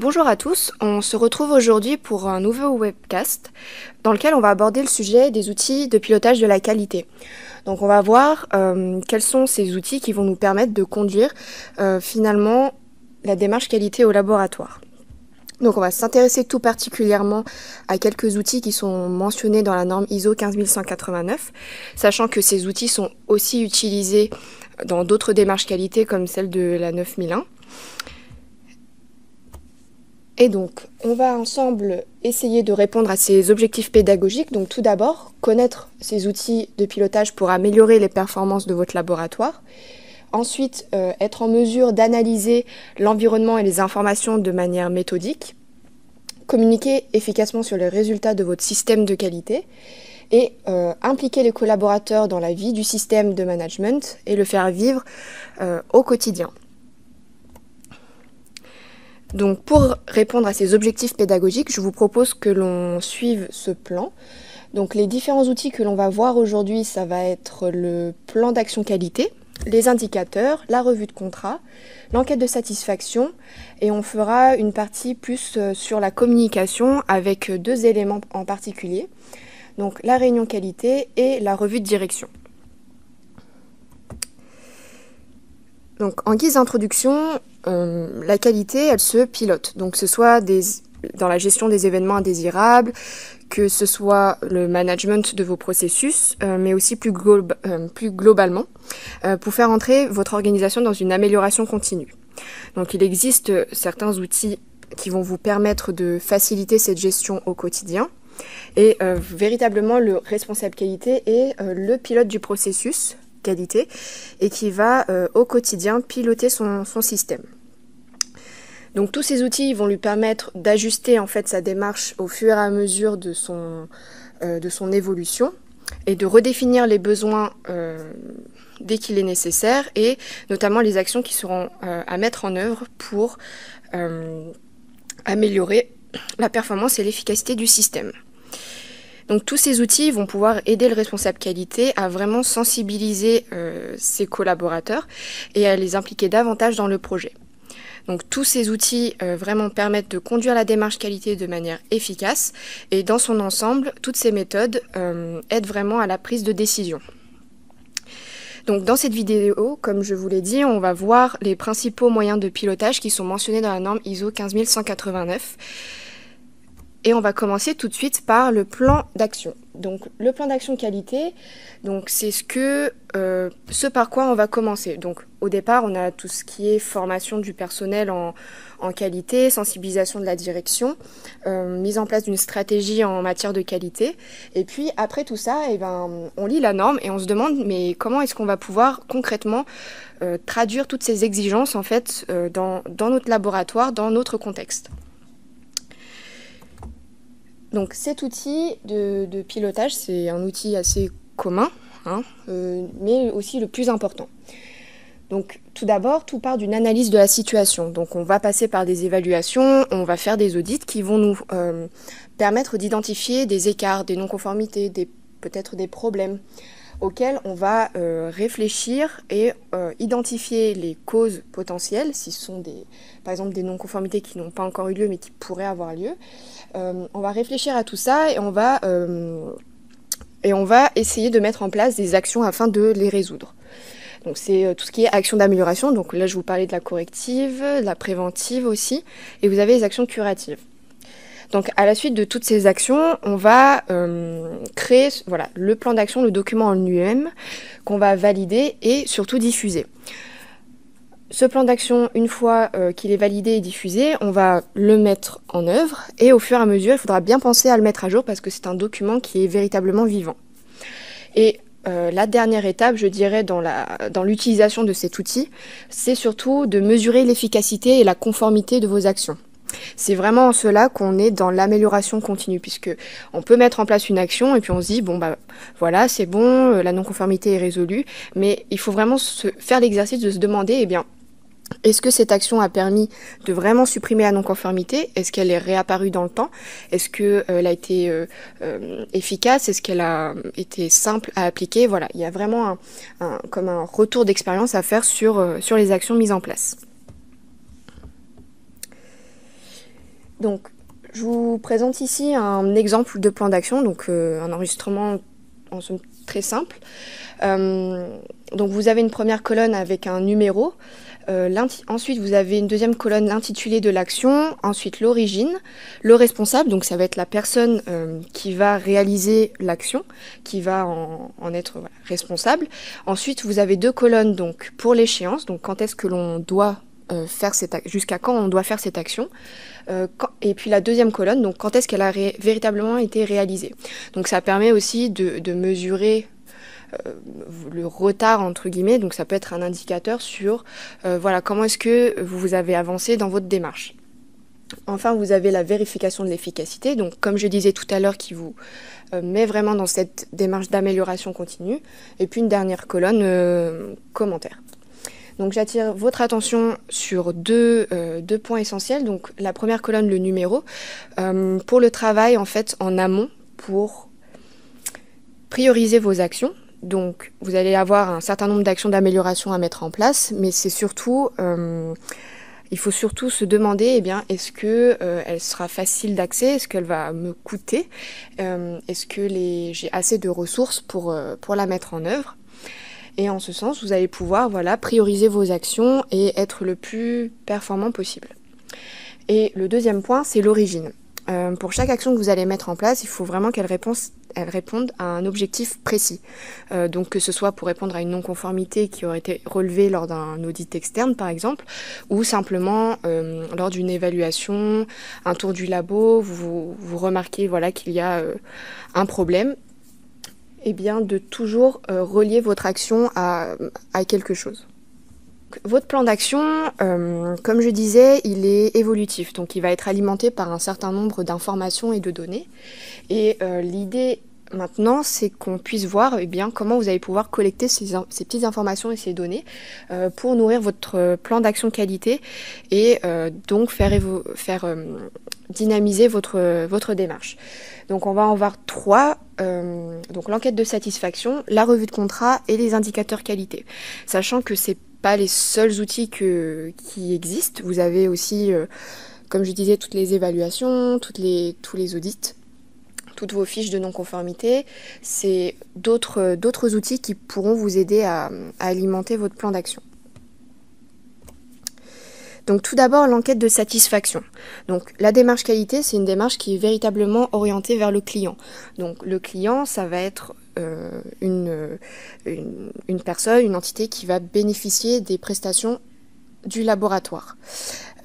Bonjour à tous, on se retrouve aujourd'hui pour un nouveau webcast dans lequel on va aborder le sujet des outils de pilotage de la qualité. Donc on va voir quels sont ces outils qui vont nous permettre de conduire finalement la démarche qualité au laboratoire. Donc on va s'intéresser tout particulièrement à quelques outils qui sont mentionnés dans la norme ISO 15189, sachant que ces outils sont aussi utilisés dans d'autres démarches qualité comme celle de la 9001. Et donc, on va ensemble essayer de répondre à ces objectifs pédagogiques. Donc tout d'abord, connaître ces outils de pilotage pour améliorer les performances de votre laboratoire. Ensuite, être en mesure d'analyser l'environnement et les informations de manière méthodique. Communiquer efficacement sur les résultats de votre système de qualité. Et impliquer les collaborateurs dans la vie du système de management et le faire vivre au quotidien. Donc pour répondre à ces objectifs pédagogiques, je vous propose que l'on suive ce plan. Donc les différents outils que l'on va voir aujourd'hui, ça va être le plan d'action qualité, les indicateurs, la revue de contrat, l'enquête de satisfaction, et on fera une partie plus sur la communication avec deux éléments en particulier, donc la réunion qualité et la revue de direction. Donc en guise d'introduction, la qualité, elle se pilote, donc que ce soit dans la gestion des événements indésirables, que ce soit le management de vos processus, mais aussi plus globalement, pour faire entrer votre organisation dans une amélioration continue. Donc il existe certains outils qui vont vous permettre de faciliter cette gestion au quotidien, et véritablement le responsable qualité est le pilote du processus qualité et qui va au quotidien piloter son système. Donc tous ces outils vont lui permettre d'ajuster en fait sa démarche au fur et à mesure de son évolution et de redéfinir les besoins dès qu'il est nécessaire et notamment les actions qui seront à mettre en œuvre pour améliorer la performance et l'efficacité du système. Donc tous ces outils vont pouvoir aider le responsable qualité à vraiment sensibiliser ses collaborateurs et à les impliquer davantage dans le projet. Donc tous ces outils vraiment permettent de conduire la démarche qualité de manière efficace et dans son ensemble, toutes ces méthodes aident vraiment à la prise de décision. Donc dans cette vidéo, comme je vous l'ai dit, on va voir les principaux moyens de pilotage qui sont mentionnés dans la norme ISO 15189. Et on va commencer tout de suite par le plan d'action. Donc le plan d'action qualité, c'est ce par quoi on va commencer. Donc au départ, on a tout ce qui est formation du personnel en qualité, sensibilisation de la direction, mise en place d'une stratégie en matière de qualité. Et puis après tout ça, on lit la norme et on se demande mais comment est-ce qu'on va pouvoir concrètement traduire toutes ces exigences en fait, dans notre laboratoire, dans notre contexte. Donc cet outil de pilotage, c'est un outil assez commun, hein, mais aussi le plus important. Donc tout d'abord, tout part d'une analyse de la situation. Donc on va passer par des évaluations, on va faire des audits qui vont nous permettre d'identifier des écarts, des non-conformités, peut-être des problèmes auxquels on va réfléchir et identifier les causes potentielles, si ce sont par exemple des non-conformités qui n'ont pas encore eu lieu mais qui pourraient avoir lieu. On va réfléchir à tout ça et on va essayer de mettre en place des actions afin de les résoudre. Donc c'est tout ce qui est action d'amélioration, donc là je vous parlais de la corrective, de la préventive aussi, et vous avez les actions curatives. Donc à la suite de toutes ces actions, on va créer le plan d'action, le document en lui-même qu'on va valider et surtout diffuser. Ce plan d'action, une fois qu'il est validé et diffusé, on va le mettre en œuvre et au fur et à mesure, il faudra bien penser à le mettre à jour parce que c'est un document qui est véritablement vivant. Et la dernière étape, je dirais, dans l'utilisation de cet outil, c'est surtout de mesurer l'efficacité et la conformité de vos actions. C'est vraiment en cela qu'on est dans l'amélioration continue, puisque on peut mettre en place une action et puis on se dit bon bah voilà c'est bon, la non-conformité est résolue, mais il faut vraiment se faire l'exercice de se demander est-ce que cette action a permis de vraiment supprimer la non-conformité? Est-ce qu'elle est réapparue dans le temps? Est-ce qu'elle a été efficace? Est-ce qu'elle a été simple à appliquer? Voilà, il y a vraiment comme un retour d'expérience à faire sur les actions mises en place. Donc, je vous présente ici un exemple de plan d'action, donc un enregistrement en somme très simple. Donc vous avez une première colonne avec un numéro, ensuite vous avez une deuxième colonne l'intitulé de l'action, ensuite l'origine, le responsable, donc ça va être la personne qui va réaliser l'action, qui va en être responsable. Ensuite vous avez deux colonnes donc pour l'échéance, donc quand est-ce que l'on doit faire cette action, jusqu'à quand on doit faire cette action, et puis la deuxième colonne, donc quand est-ce qu'elle a véritablement été réalisée. Donc ça permet aussi de mesurer le retard entre guillemets, donc ça peut être un indicateur sur voilà, comment est-ce que vous avez avancé dans votre démarche. Enfin vous avez la vérification de l'efficacité, donc comme je disais tout à l'heure qui vous met vraiment dans cette démarche d'amélioration continue, et puis une dernière colonne commentaire. Donc j'attire votre attention sur deux points essentiels. Donc la première colonne, le numéro, pour le travail en fait en amont pour prioriser vos actions. Donc vous allez avoir un certain nombre d'actions d'amélioration à mettre en place, mais c'est surtout, il faut surtout se demander, eh bien, est-ce que elle sera facile d'accès, est-ce qu'elle va me coûter, est-ce que j'ai assez de ressources pour la mettre en œuvre. Et en ce sens, vous allez pouvoir voilà, prioriser vos actions et être le plus performant possible. Et le deuxième point, c'est l'origine. Pour chaque action que vous allez mettre en place, il faut vraiment qu'elle réponde à un objectif précis. Donc que ce soit pour répondre à une non-conformité qui aurait été relevée lors d'un audit externe, par exemple, ou simplement lors d'une évaluation, un tour du labo, vous remarquez voilà, qu'il y a un problème. Eh bien, de toujours relier votre action à quelque chose. Votre plan d'action, comme je disais, il est évolutif, donc il va être alimenté par un certain nombre d'informations et de données. Et l'idée maintenant, c'est qu'on puisse voir eh bien, comment vous allez pouvoir collecter ces petites informations et ces données pour nourrir votre plan d'action qualité et donc dynamiser votre démarche. Donc on va en voir trois, donc l'enquête de satisfaction, la revue de contrat et les indicateurs qualité. Sachant que ce n'est pas les seuls outils qui existent, vous avez aussi, comme je disais, toutes les évaluations, tous les audits, toutes vos fiches de non-conformité, c'est d'autres outils qui pourront vous aider à alimenter votre plan d'action. Donc tout d'abord, l'enquête de satisfaction. Donc la démarche qualité, c'est une démarche qui est véritablement orientée vers le client. Donc le client, ça va être une personne, une entité qui va bénéficier des prestations du laboratoire.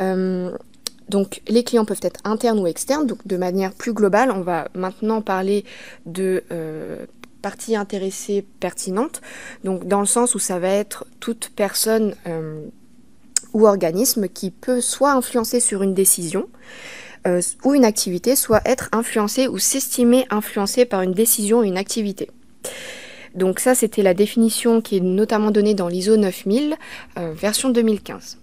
Donc les clients peuvent être internes ou externes. Donc de manière plus globale, on va maintenant parler de parties intéressées pertinentes. Donc dans le sens où ça va être toute personne ou organisme qui peut soit influencer sur une décision ou une activité, soit être influencé ou s'estimer influencé par une décision ou une activité. Donc ça, c'était la définition qui est notamment donnée dans l'ISO 9000, version 2015.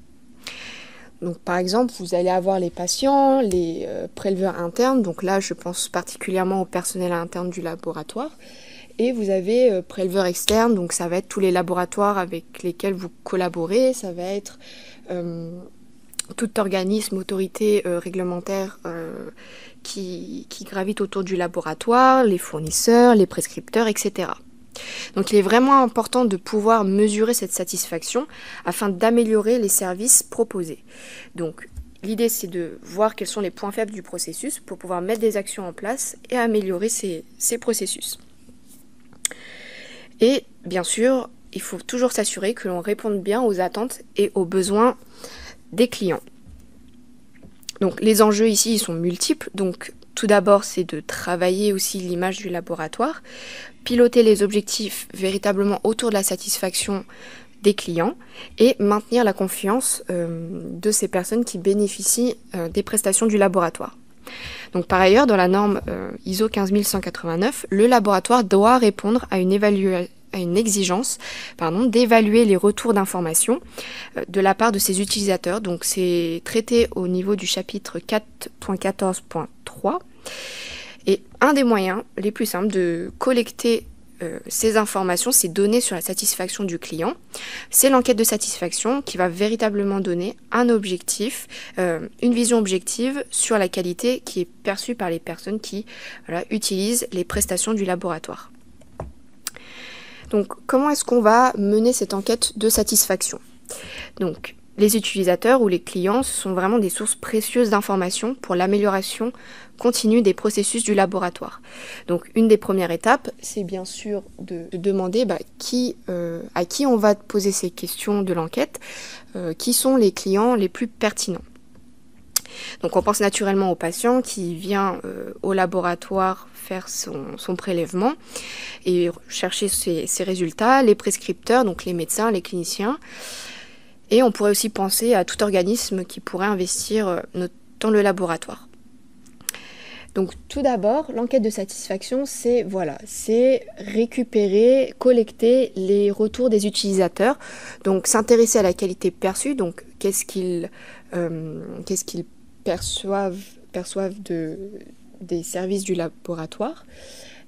Donc par exemple, vous allez avoir les patients, les préleveurs internes, donc là je pense particulièrement au personnel interne du laboratoire, et vous avez préleveurs externes, donc ça va être tous les laboratoires avec lesquels vous collaborez, ça va être tout organisme, autorité réglementaire qui gravite autour du laboratoire, les fournisseurs, les prescripteurs, etc. Donc il est vraiment important de pouvoir mesurer cette satisfaction afin d'améliorer les services proposés. Donc l'idée, c'est de voir quels sont les points faibles du processus pour pouvoir mettre des actions en place et améliorer ces processus. Et bien sûr, il faut toujours s'assurer que l'on réponde bien aux attentes et aux besoins des clients. Donc les enjeux ici, ils sont multiples. Donc tout d'abord, c'est de travailler aussi l'image du laboratoire, piloter les objectifs véritablement autour de la satisfaction des clients et maintenir la confiance de ces personnes qui bénéficient des prestations du laboratoire. Donc par ailleurs, dans la norme ISO 15189, le laboratoire doit répondre à une exigence d'évaluer les retours d'informations de la part de ses utilisateurs. Donc c'est traité au niveau du chapitre 4.14.3. Et un des moyens les plus simples de collecter ces informations, ces données sur la satisfaction du client. C'est l'enquête de satisfaction qui va véritablement donner un objectif, une vision objective sur la qualité qui est perçue par les personnes qui utilisent les prestations du laboratoire. Donc, comment est-ce qu'on va mener cette enquête de satisfaction? Donc, les utilisateurs ou les clients sont vraiment des sources précieuses d'informations pour l'amélioration continue des processus du laboratoire. Donc, une des premières étapes, c'est bien sûr de demander à qui on va poser ces questions de l'enquête, qui sont les clients les plus pertinents. Donc on pense naturellement au patient qui vient au laboratoire faire son prélèvement et chercher ses résultats, les prescripteurs, donc les médecins, les cliniciens. Et on pourrait aussi penser à tout organisme qui pourrait investir dans le laboratoire. Donc tout d'abord, l'enquête de satisfaction, c'est récupérer, collecter les retours des utilisateurs, donc s'intéresser à la qualité perçue, donc qu'est-ce qu'ils perçoivent des services du laboratoire,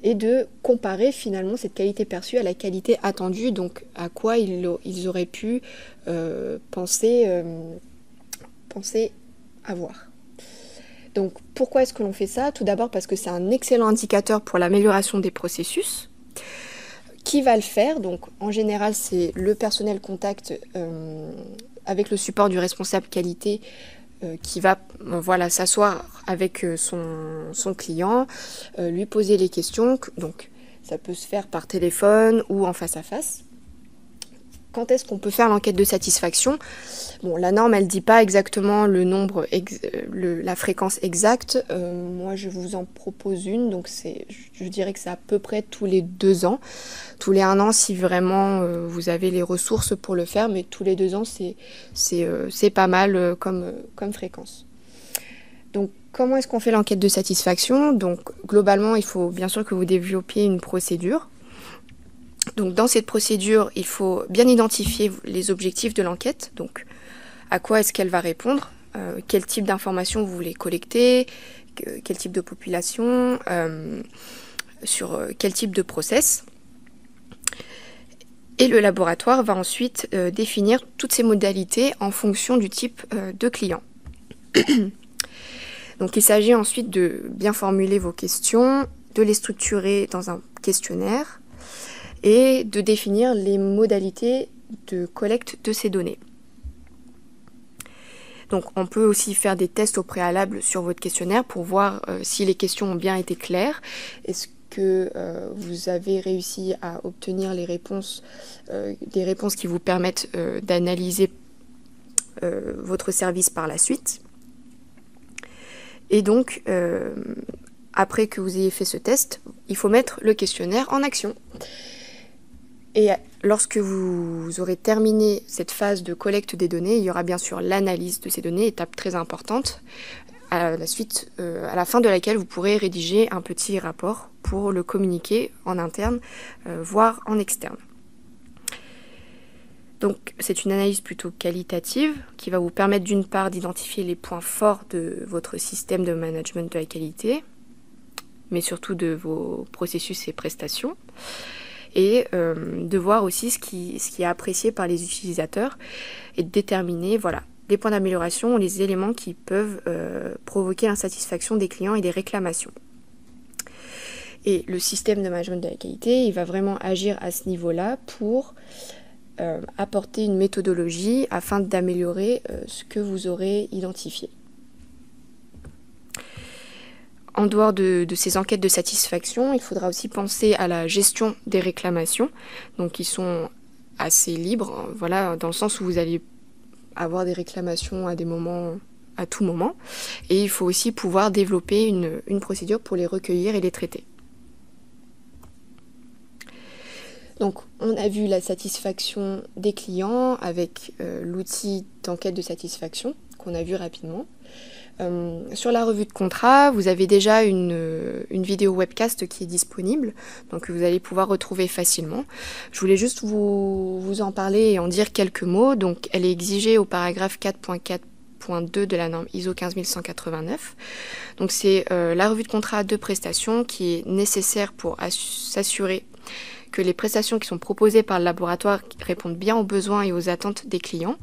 et de comparer finalement cette qualité perçue à la qualité attendue, donc à quoi ils auraient pu penser avoir. Donc pourquoi est-ce que l'on fait ça? Tout d'abord parce que c'est un excellent indicateur pour l'amélioration des processus. Qui va le faire? Donc en général c'est le personnel contact avec le support du responsable qualité qui va s'asseoir avec son client, lui poser les questions. Donc ça peut se faire par téléphone ou en face à face. Quand est-ce qu'on peut faire l'enquête de satisfaction? Bon, la norme, elle ne dit pas exactement le nombre, la fréquence exacte. Moi, je vous en propose une. Donc, je dirais que c'est à peu près tous les 2 ans. Tous les 1 an, si vraiment vous avez les ressources pour le faire. Mais tous les 2 ans, c'est pas mal comme fréquence. Donc, comment est-ce qu'on fait l'enquête de satisfaction? Donc, globalement, il faut bien sûr que vous développiez une procédure. Donc dans cette procédure, il faut bien identifier les objectifs de l'enquête, donc à quoi est-ce qu'elle va répondre, quel type d'informations vous voulez collecter, quel type de population, sur quel type de process. Et le laboratoire va ensuite définir toutes ces modalités en fonction du type de client. Donc il s'agit ensuite de bien formuler vos questions, de les structurer dans un questionnaire, et de définir les modalités de collecte de ces données. Donc on peut aussi faire des tests au préalable sur votre questionnaire pour voir si les questions ont bien été claires. Est-ce que vous avez réussi à obtenir les réponses, des réponses qui vous permettent d'analyser votre service par la suite? Et donc, après que vous ayez fait ce test, il faut mettre le questionnaire en action. Et lorsque vous aurez terminé cette phase de collecte des données, il y aura bien sûr l'analyse de ces données, étape très importante, à la fin de laquelle vous pourrez rédiger un petit rapport pour le communiquer en interne, voire en externe. Donc c'est une analyse plutôt qualitative qui va vous permettre d'une part d'identifier les points forts de votre système de management de la qualité, mais surtout de vos processus et prestations, et de voir aussi ce qui est apprécié par les utilisateurs et de déterminer des points d'amélioration ou les éléments qui peuvent provoquer l'insatisfaction des clients et des réclamations. Et le système de management de la qualité, il va vraiment agir à ce niveau-là pour apporter une méthodologie afin d'améliorer ce que vous aurez identifié. En dehors de ces enquêtes de satisfaction, il faudra aussi penser à la gestion des réclamations, donc qui sont assez libres, dans le sens où vous allez avoir des réclamations à tout moment, et il faut aussi pouvoir développer une procédure pour les recueillir et les traiter. Donc on a vu la satisfaction des clients avec l'outil d'enquête de satisfaction qu'on a vu rapidement. Sur la revue de contrat, vous avez déjà une vidéo webcast qui est disponible, donc vous allez pouvoir retrouver facilement. Je voulais juste vous en parler et en dire quelques mots. Donc elle est exigée au paragraphe 4.4.2 de la norme ISO 15189. Donc c'est la revue de contrat de prestation qui est nécessaire pour s'assurer que les prestations qui sont proposées par le laboratoire répondent bien aux besoins et aux attentes des clients.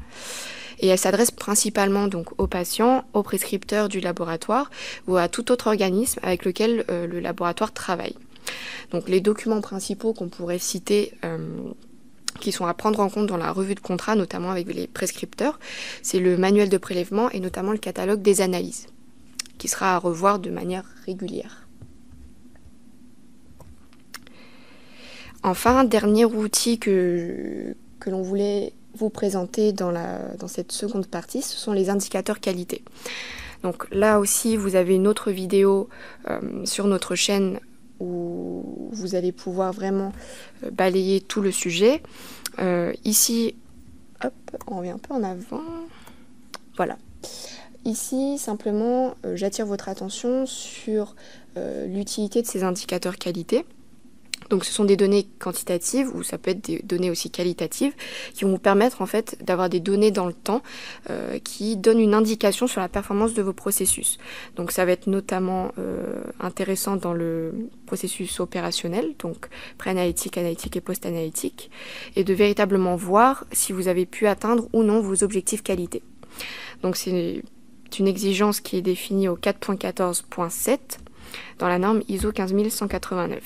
Et elle s'adresse principalement donc aux patients, aux prescripteurs du laboratoire ou à tout autre organisme avec lequel le laboratoire travaille. Donc les documents principaux qu'on pourrait citer qui sont à prendre en compte dans la revue de contrat, notamment avec les prescripteurs, c'est le manuel de prélèvement et notamment le catalogue des analyses, qui sera à revoir de manière régulière. Enfin, dernier outil que l'on voulait vous présenter dans cette seconde partie, ce sont les indicateurs qualité. Donc là aussi, vous avez une autre vidéo sur notre chaîne où vous allez pouvoir vraiment balayer tout le sujet. Ici, hop, on revient un peu en avant. Voilà. Ici, simplement, j'attire votre attention sur l'utilité de ces indicateurs qualité. Donc ce sont des données quantitatives, ou ça peut être des données aussi qualitatives, qui vont vous permettre en fait d'avoir des données dans le temps qui donnent une indication sur la performance de vos processus. Donc ça va être notamment intéressant dans le processus opérationnel, donc pré-analytique, analytique et post-analytique, et de véritablement voir si vous avez pu atteindre ou non vos objectifs qualité. Donc c'est une exigence qui est définie au 4.14.7 dans la norme ISO 15189.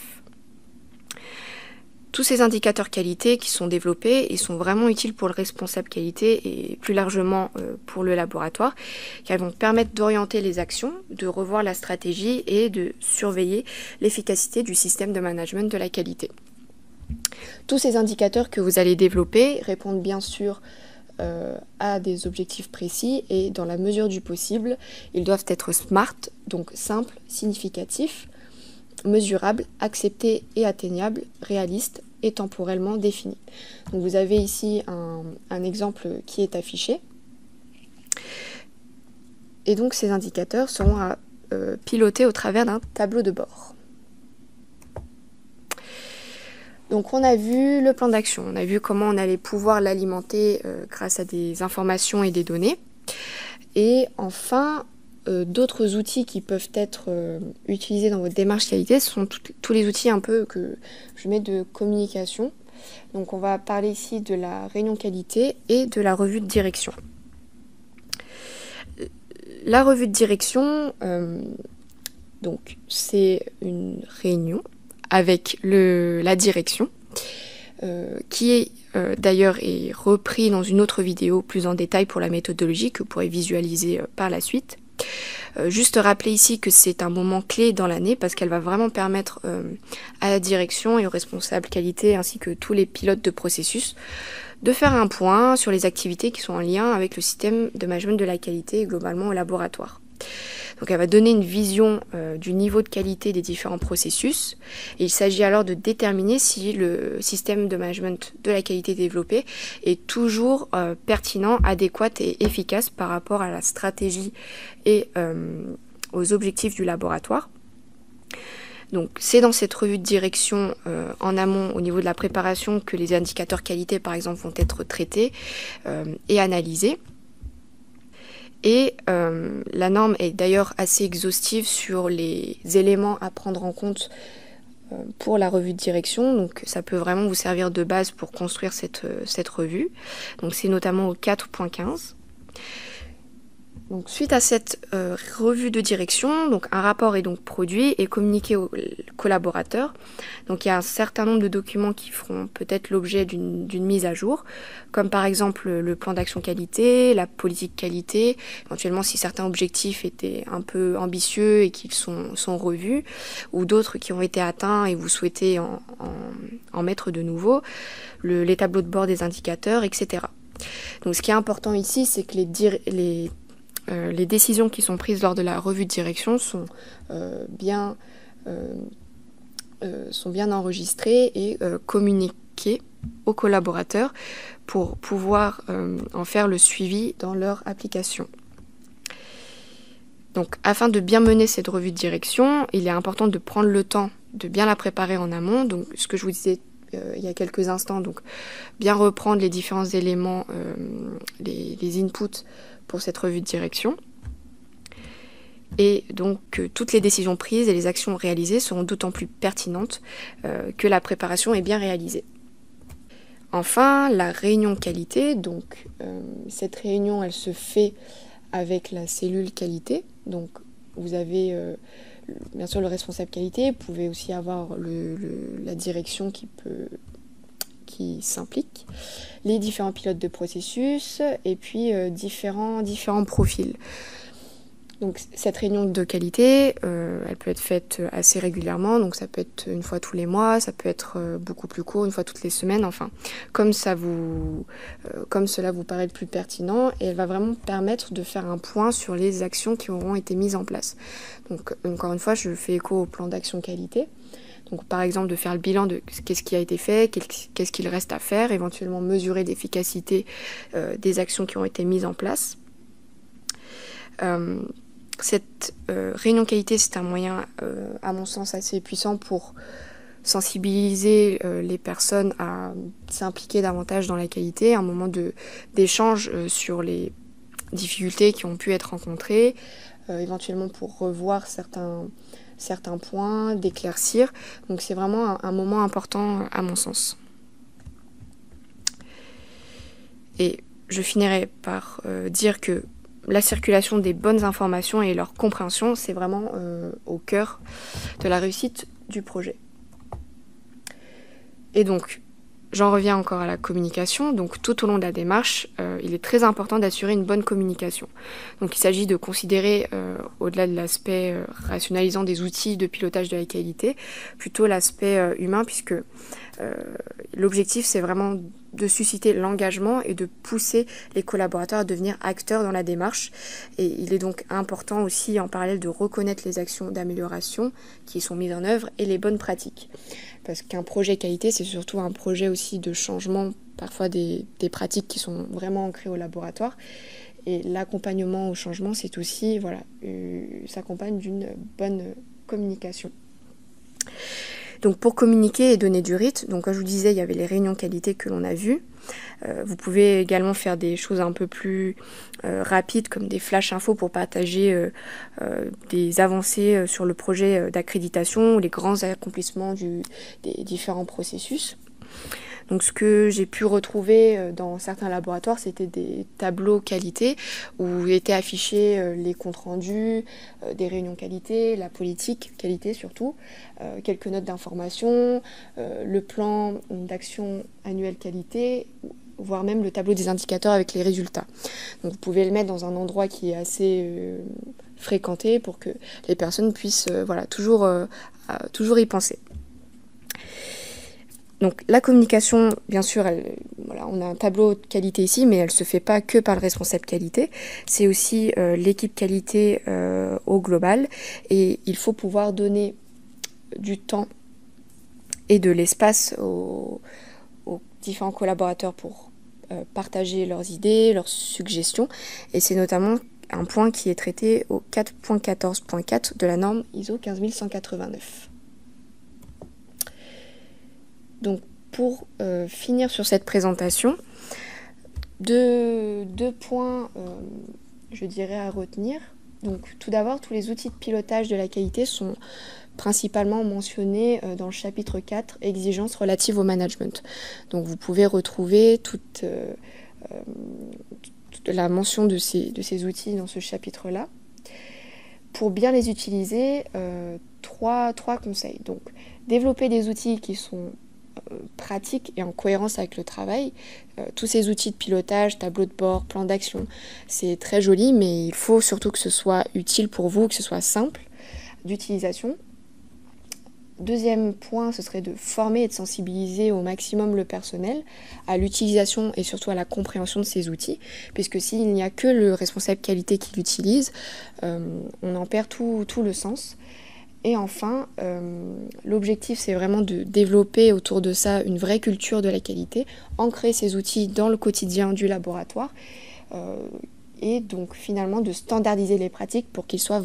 Tous ces indicateurs qualité qui sont développés, ils sont vraiment utiles pour le responsable qualité et plus largement pour le laboratoire, car ils vont permettre d'orienter les actions, de revoir la stratégie et de surveiller l'efficacité du système de management de la qualité. Tous ces indicateurs que vous allez développer répondent bien sûr à des objectifs précis et dans la mesure du possible, ils doivent être SMART, donc simples, significatifs, mesurable, accepté et atteignable, réaliste et temporellement défini. Donc vous avez ici un exemple qui est affiché. Et donc ces indicateurs seront à piloter au travers d'un tableau de bord. Donc on a vu le plan d'action, on a vu comment on allait pouvoir l'alimenter grâce à des informations et des données. Et enfin, d'autres outils qui peuvent être utilisés dans votre démarche qualité, ce sont tous les outils un peu que je mets de communication. Donc on va parler ici de la réunion qualité et de la revue de direction. La revue de direction, donc c'est une réunion avec la direction qui est d'ailleurs est repris dans une autre vidéo plus en détail pour la méthodologie que vous pourrez visualiser par la suite. Juste rappeler ici que c'est un moment clé dans l'année parce qu'elle va vraiment permettre à la direction et aux responsables qualité ainsi que tous les pilotes de processus de faire un point sur les activités qui sont en lien avec le système de management de la qualité et globalement au laboratoire. Donc elle va donner une vision du niveau de qualité des différents processus et il s'agit alors de déterminer si le système de management de la qualité développé est toujours pertinent, adéquat et efficace par rapport à la stratégie et aux objectifs du laboratoire. Donc c'est dans cette revue de direction en amont au niveau de la préparation que les indicateurs qualité par exemple vont être traités et analysés. Et la norme est d'ailleurs assez exhaustive sur les éléments à prendre en compte pour la revue de direction. Donc ça peut vraiment vous servir de base pour construire cette revue. Donc c'est notamment au 4.15. Donc suite à cette revue de direction, donc un rapport est donc produit et communiqué aux collaborateurs. Donc il y a un certain nombre de documents qui feront peut-être l'objet d'une mise à jour, comme par exemple le plan d'action qualité, la politique qualité, éventuellement si certains objectifs étaient un peu ambitieux et qu'ils sont revus, ou d'autres qui ont été atteints et vous souhaitez en mettre de nouveau, les tableaux de bord des indicateurs, etc. Donc ce qui est important ici, c'est que les décisions qui sont prises lors de la revue de direction sont bien enregistrées et communiquées aux collaborateurs pour pouvoir en faire le suivi dans leur application. Donc, afin de bien mener cette revue de direction, il est important de prendre le temps de bien la préparer en amont. Donc, ce que je vous disais il y a quelques instants, donc bien reprendre les différents éléments, les inputs pour cette revue de direction et donc toutes les décisions prises et les actions réalisées seront d'autant plus pertinentes que la préparation est bien réalisée. Enfin, la réunion qualité, donc cette réunion elle se fait avec la cellule qualité, donc vous avez bien sûr le responsable qualité, vous pouvez aussi avoir la direction qui s'implique, les différents pilotes de processus et puis différents profils. Donc cette réunion de qualité, elle peut être faite assez régulièrement, donc ça peut être une fois tous les mois, ça peut être beaucoup plus court, une fois toutes les semaines, enfin, comme cela vous paraît le plus pertinent, et elle va vraiment permettre de faire un point sur les actions qui auront été mises en place. Donc encore une fois, je fais écho au plan d'action qualité. Donc par exemple de faire le bilan de qu'est-ce qui a été fait, qu'est-ce qu'il reste à faire, éventuellement mesurer l'efficacité des actions qui ont été mises en place. Cette réunion qualité, c'est un moyen à mon sens assez puissant pour sensibiliser les personnes à s'impliquer davantage dans la qualité, un moment d'échange sur les difficultés qui ont pu être rencontrées, éventuellement pour revoir certains points, d'éclaircir. Donc c'est vraiment un moment important à mon sens. Et je finirai par dire que la circulation des bonnes informations et leur compréhension, c'est vraiment au cœur de la réussite du projet. Et donc, j'en reviens encore à la communication. Donc, tout au long de la démarche, il est très important d'assurer une bonne communication. Donc, il s'agit de considérer, au-delà de l'aspect rationalisant des outils de pilotage de la qualité, plutôt l'aspect humain, puisque l'objectif, c'est vraiment de susciter l'engagement et de pousser les collaborateurs à devenir acteurs dans la démarche. Et il est donc important aussi en parallèle de reconnaître les actions d'amélioration qui sont mises en œuvre et les bonnes pratiques. Parce qu'un projet qualité, c'est surtout un projet aussi de changement, parfois des pratiques qui sont vraiment ancrées au laboratoire. Et l'accompagnement au changement, c'est aussi, voilà, s'accompagne d'une bonne communication. Donc pour communiquer et donner du rythme, donc comme je vous disais, il y avait les réunions qualité que l'on a vues. Vous pouvez également faire des choses un peu plus rapides, comme des flash infos pour partager des avancées sur le projet d'accréditation, ou les grands accomplissements des différents processus. Donc ce que j'ai pu retrouver dans certains laboratoires, c'était des tableaux qualité où étaient affichés les comptes rendus, des réunions qualité, la politique qualité surtout, quelques notes d'information, le plan d'action annuel qualité, voire même le tableau des indicateurs avec les résultats. Donc vous pouvez le mettre dans un endroit qui est assez fréquenté pour que les personnes puissent voilà, toujours y penser. Donc la communication, bien sûr, voilà, on a un tableau de qualité ici, mais elle ne se fait pas que par le responsable qualité. C'est aussi l'équipe qualité au global. Et il faut pouvoir donner du temps et de l'espace aux différents collaborateurs pour partager leurs idées, leurs suggestions. Et c'est notamment un point qui est traité au 4.14.4 de la norme ISO 15189. Donc pour finir sur cette présentation, deux points, je dirais, à retenir. Donc tout d'abord, tous les outils de pilotage de la qualité sont principalement mentionnés dans le chapitre 4, exigences relatives au management. Donc vous pouvez retrouver toute la mention de ces outils dans ce chapitre-là. Pour bien les utiliser, trois conseils. Donc développer des outils qui sont pratique et en cohérence avec le travail. Tous ces outils de pilotage, tableau de bord, plan d'action, c'est très joli, mais il faut surtout que ce soit utile pour vous, que ce soit simple d'utilisation. Deuxième point, ce serait de former et de sensibiliser au maximum le personnel à l'utilisation et surtout à la compréhension de ces outils, puisque s'il n'y a que le responsable qualité qui l'utilise, on en perd tout le sens. Et enfin, l'objectif, c'est vraiment de développer autour de ça une vraie culture de la qualité, ancrer ces outils dans le quotidien du laboratoire et donc finalement de standardiser les pratiques pour qu'ils soient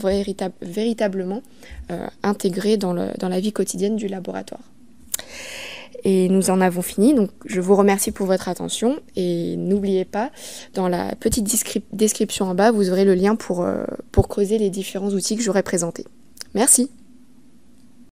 véritablement intégrés dans la vie quotidienne du laboratoire. Et nous en avons fini, donc je vous remercie pour votre attention et n'oubliez pas, dans la petite description en bas, vous aurez le lien pour creuser les différents outils que j'aurai présentés. Merci.